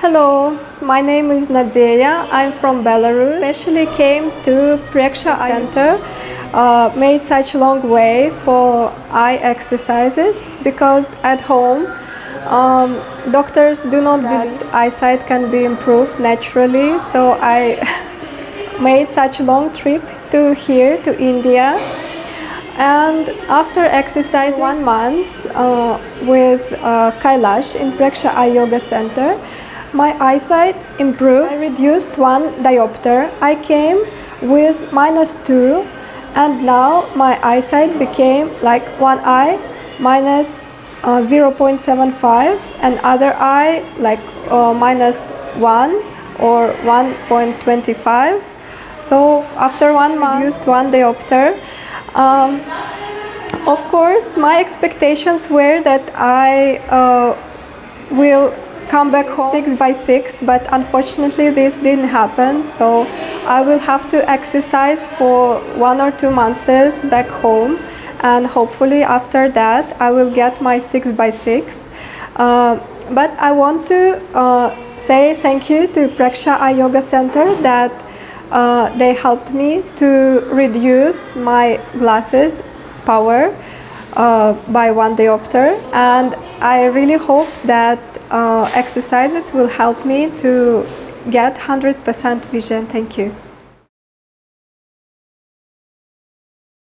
Hello, my name is Nadeya. I'm from Belarus. Especially came to Preksha Eye Center, made such a long way for eye exercises because at home doctors do not believe that eyesight can be improved naturally. So I made such a long trip to here to India. And after exercise 1 month with Kailash in Preksha Eye Yoga Center, my eyesight improved. I reduced 1 diopter. I came with -2, and now my eyesight became like one eye minus 0.75 and other eye like -1 or 1.25. So after 1 month, I reduced 1 diopter. Of course, my expectations were that I will come back home 6 by 6, but unfortunately this didn't happen, so I will have to exercise for 1 or 2 months back home, and hopefully after that I will get my 6 by 6. But I want to say thank you to Preksha Eye Yoga Center that they helped me to reduce my glasses power by 1 diopter, and I really hope that exercises will help me to get 100% vision. Thank you.